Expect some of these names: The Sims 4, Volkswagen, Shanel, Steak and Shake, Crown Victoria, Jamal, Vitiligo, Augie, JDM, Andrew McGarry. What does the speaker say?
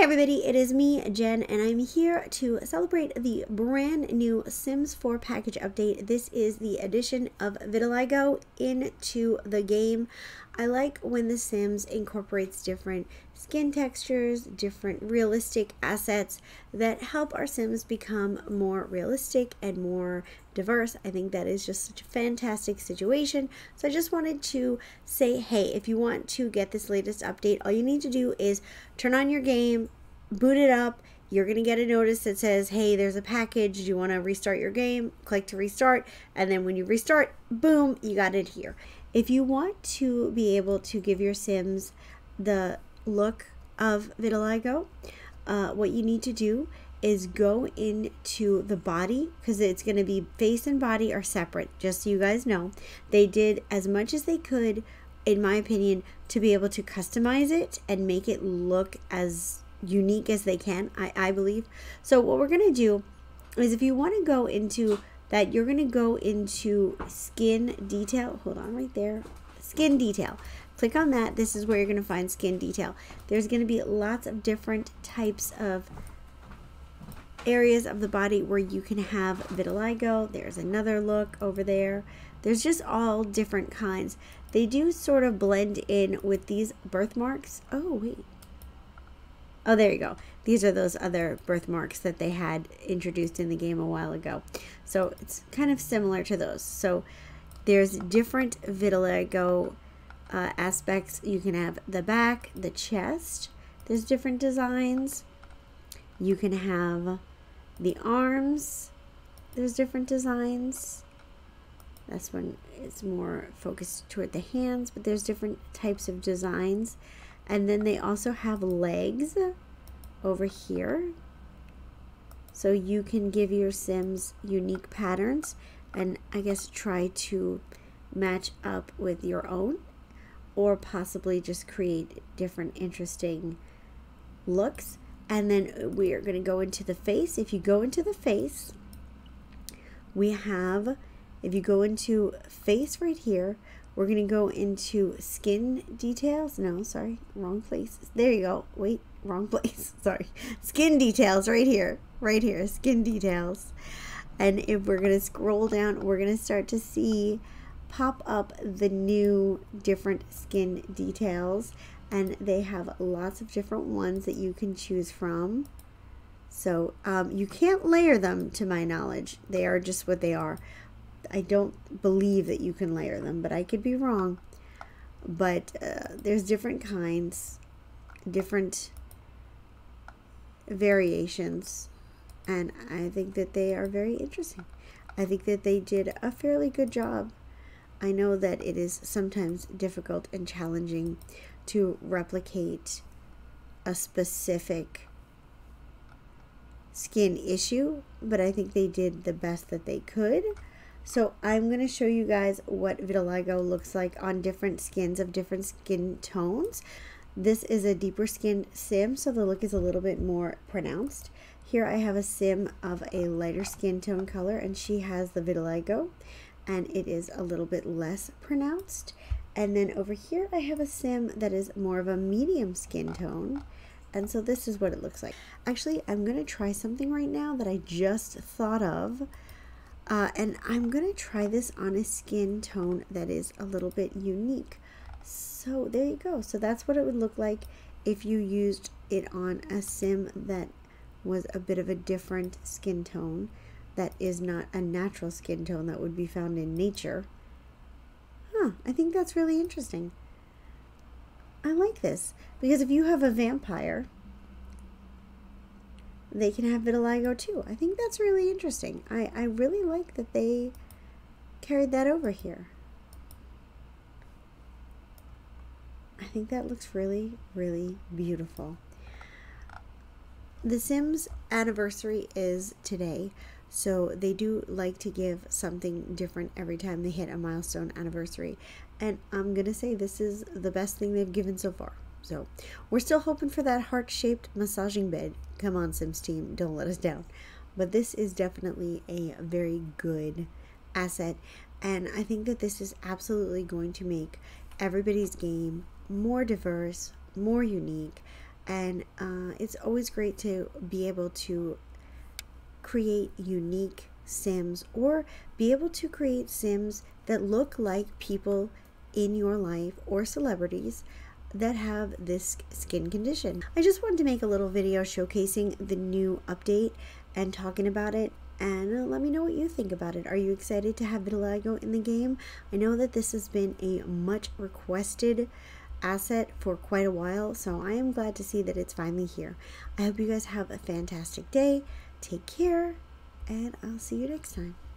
Hey everybody, it is me, Jen, and I'm here to celebrate the brand new Sims 4 package update. This is the addition of Vitiligo into the game. I like when The Sims incorporates different skin textures, different realistic assets that help our Sims become more realistic and more diverse. I think that is just such a fantastic situation. So I just wanted to say, hey, if you want to get this latest update, all you need to do is turn on your game, boot it up. You're going to get a notice that says, hey, there's a package. Do you want to restart your game? Click to restart. And then when you restart, boom, you got it here. If you want to be able to give your Sims the look of Vitiligo, what you need to do is go into the body, because it's going to be face and body are separate, just so you guys know. They did as much as they could, in my opinion, to be able to customize it and make it look as unique as they can, I believe. So what we're going to do is, if you want to go into that, you're going to go into skin detail. Hold on right there. Skin detail. Click on that. This is where you're going to find skin detail. There's going to be lots of different types of areas of the body where you can have vitiligo. There's another look over there. There's just all different kinds. They do sort of blend in with these birthmarks. Oh, wait. Oh, there you go. These are those other birthmarks that they had introduced in the game a while ago. So it's kind of similar to those. So there's different vitiligo aspects. You can have the back, the chest. There's different designs. You can have the arms. There's different designs. That's when it's more focused toward the hands, but there's different types of designs. And then they also have legs over here. So you can give your Sims unique patterns and I guess try to match up with your own, or possibly just create different interesting looks. And then we are going to go into the face. If you go into the face, we have, if you go into face right here, we're going to go into skin details. No, sorry, wrong place. There you go. Wait, wrong place. Sorry. Skin details right here. Right here, skin details. And if we're going to scroll down, we're going to start to see pop up the new different skin details. And they have lots of different ones that you can choose from. So you can't layer them, to my knowledge. They are just what they are. I don't believe that you can layer them, but I could be wrong. But there's different kinds, different variations, and I think that they are very interesting. I think that they did a fairly good job. I know that it is sometimes difficult and challenging to replicate a specific skin issue, but I think they did the best that they could. So I'm going to show you guys what vitiligo looks like on different skins of different skin tones. This is a deeper skinned Sim, so the look is a little bit more pronounced. Here I have a Sim of a lighter skin tone color, and she has the vitiligo, and it is a little bit less pronounced. And then over here I have a Sim that is more of a medium skin tone. And so this is what it looks like. Actually, I'm going to try something right now that I just thought of. And I'm going to try this on a skin tone that is a little bit unique. So there you go. So that's what it would look like if you used it on a Sim that was a bit of a different skin tone, that is not a natural skin tone that would be found in nature. Huh, I think that's really interesting. I like this, because if you have a vampire, they can have vitiligo too. I think that's really interesting. I really like that they carried that over here. I think that looks really, really beautiful. The Sims anniversary is today, so they do like to give something different every time they hit a milestone anniversary. And I'm going to say this is the best thing they've given so far. So we're still hoping for that heart-shaped massaging bed. Come on, Sims team, don't let us down. But this is definitely a very good asset, and I think that this is absolutely going to make everybody's game more diverse, more unique, And it's always great to be able to create unique Sims, or be able to create Sims that look like people in your life or celebrities that have this skin condition. I just wanted to make a little video showcasing the new update and talking about it, and let me know what you think about it. Are you excited to have vitiligo in the game? I know that this has been a much requested asset for quite a while, so I am glad to see that it's finally here. I hope you guys have a fantastic day. Take care, and I'll see you next time.